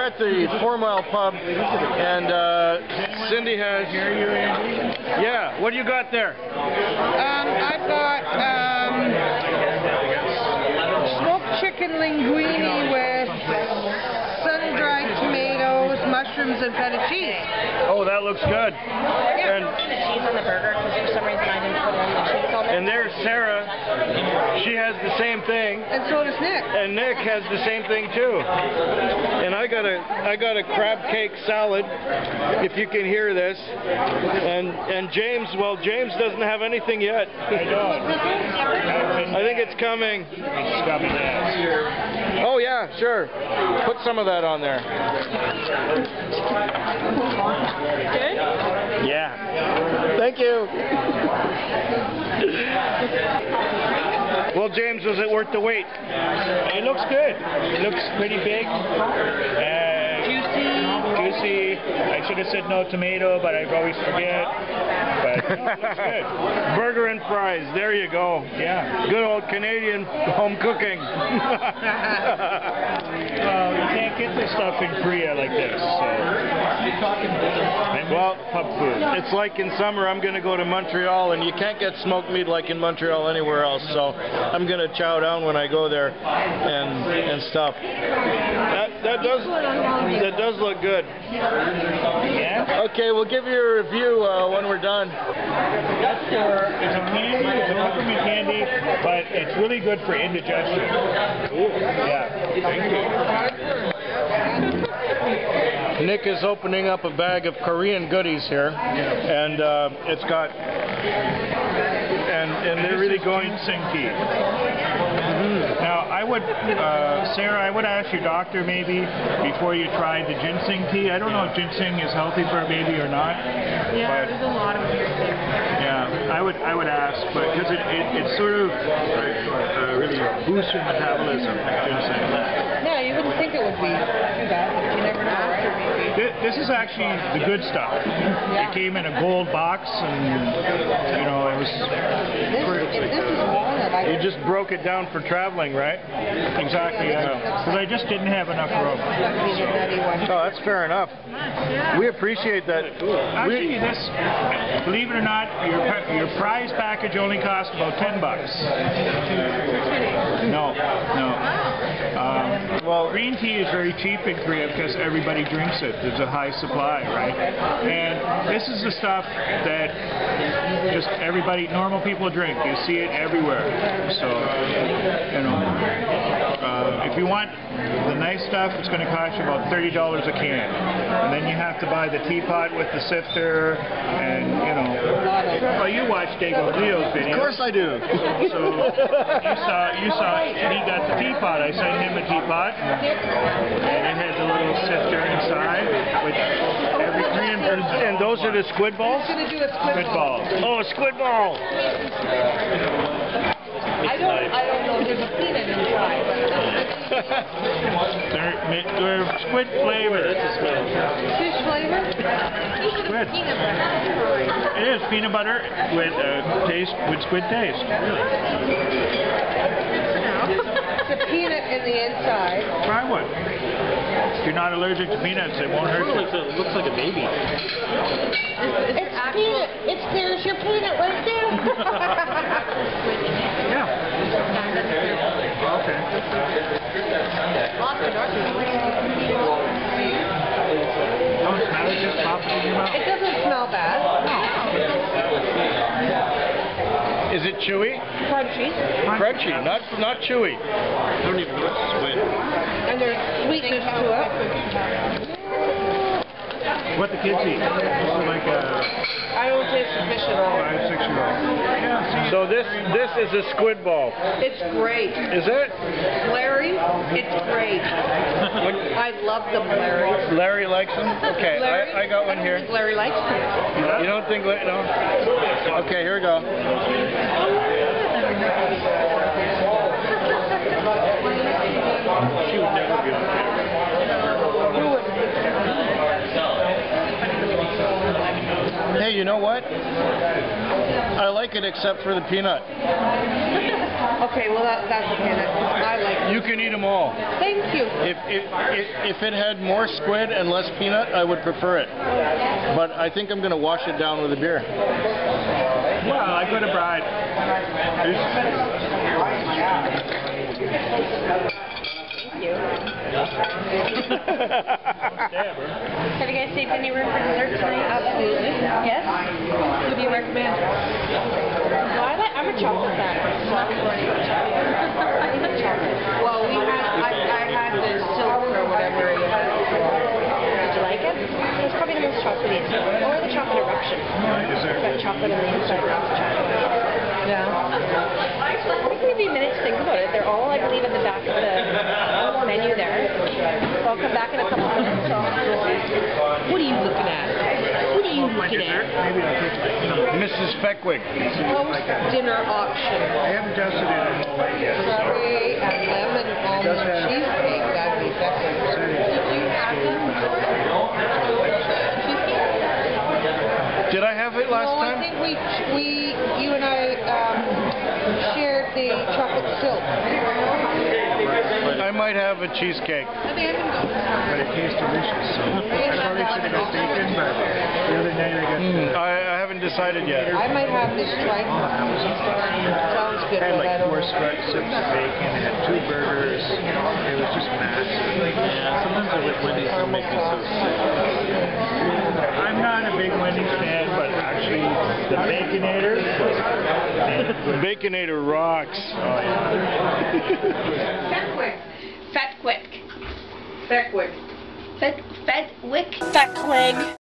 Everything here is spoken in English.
we're at the 4 Mile Pub, and Cindy has... Yeah, what do you got there? I've got smoked chicken linguine with sun-dried tomatoes, mushrooms, and feta cheese. Oh, that looks good. Yeah. And the cheese on the burger, because for some reason I didn't put on the cheese on it. And there's Sarah. She has the same thing. And so does Nick. And Nick has the same thing too. And I got a crab cake salad, if you can hear this. And James, well, James doesn't have anything yet. I think it's coming. Oh yeah, sure. Put some of that on there. Good? Yeah. Thank you. Well, James, was it worth the wait? It looks good. It looks pretty big. Juicy. I should have said no tomato, but I always forget. But no, it looks good. Burger and fries. There you go. Yeah. Good old Canadian home cooking. Well, you can't get this stuff in Korea like this. So. Well, pub food. It's like in summer I'm going to go to Montreal, and you can't get smoked meat like in Montreal anywhere else. So I'm going to chow down when I go there and stuff. That does look good. Yeah. Okay, we'll give you a review when we're done. It's a candy, it's a peppermint candy, but it's really good for indigestion. Ooh. Yeah. Thank you. Nick is opening up a bag of Korean goodies here, and it's got, and they're really going Mm-hmm. Now, I would, Sarah, I would ask your doctor maybe before you tried the ginseng tea. I don't know if ginseng is healthy for a baby or not. Yeah, there's a lot of weird things. Yeah, I would ask, but because it sort of really boosts your metabolism. Ginseng. Yeah, you wouldn't think it would be too bad, but you never know. This is actually the good stuff. Yeah. It came in a gold box, and you know it was. This is walnut. You just broke it down for traveling, right? Exactly. Because I just didn't have enough room. Oh, that's fair enough. We appreciate that. Actually, this, believe it or not, your prize package only cost about $10. No. Well, green tea is very cheap in Korea because everybody drinks it. There's a high supply, right? And this is the stuff that just everybody, normal people drink. You see it everywhere. So, you know, if you want the nice stuff, it's going to cost you about $30 a can. And then you have to buy the teapot with the sifter, and, you know. Well, you watched Dago Leo's video. Of course I do. So, you saw, and he got the teapot. I sent him a teapot, and it has a little sifter inside, which every Korean person... And those are the squid balls? I'm going to do a squid ball. Oh, a squid ball! I don't know if there's a peanut inside. They're squid flavor. Fish flavor? Squid. It is peanut butter with taste with squid taste. It's a peanut in the inside. Try one. If you're not allergic to peanuts, it won't hurt you. It looks like a baby. It's peanut. There's your peanut right there. It doesn't smell bad. No. Is it chewy? Crunchy. Crunchy, not chewy. I don't even know what to squid. And there's sweetness to it. What the kids eat? This is like a... I don't taste sufficient. 5, 6-year-old. Yeah. So this is a squid ball. It's great. Is it? Larry, it's great. I love them, Larry. Larry likes them? Okay, Larry, I got one here. I don't think Larry likes them. You don't think Larry? No? Okay, here we go. She would never be on camera. Hey, you know what? I like it except for the peanut. Okay, well that's okay. I like it. You can eat them all. Thank you. If it had more squid and less peanut, I would prefer it. But I think I'm going to wash it down with a beer. Well, I could have brought. Thank you. Have you guys saved any room for dessert tonight? Absolutely. Yes. Who do you recommend? I'm a chocolate fan. Well, I had the silk or whatever. Did you like it? It's probably the most chocolatey. Or the chocolate eruption. It's got chocolate in the inside. Yeah. I think we need minutes to think about it. They're all, I believe, at the back of the menu there. So I'll come back in a couple of minutes. What are you looking at? Mrs. Fehquig. Post-dinner option. I haven't tested it in a while yet. Strawberry and lemon almond cheesecake. That would be better. Did you have them? Cheesecake? Did I have it last time? No, I think you and I shared the chocolate silk. I might have a cheesecake. I think I can go. But it tastes delicious. So I probably should have got bacon, but the other night I got. I haven't decided yet. I might have this tripe. Sounds good. I had like 4 strips of bacon. I had 2 burgers. It was just massive. Yeah, sometimes I like Wendy's to make me so sick. I'm not a big Wendy's fan, but actually the Baconator. Baconator rocks. Oh yeah. Fehquig. Fehquig. Fehquig. Fehquig.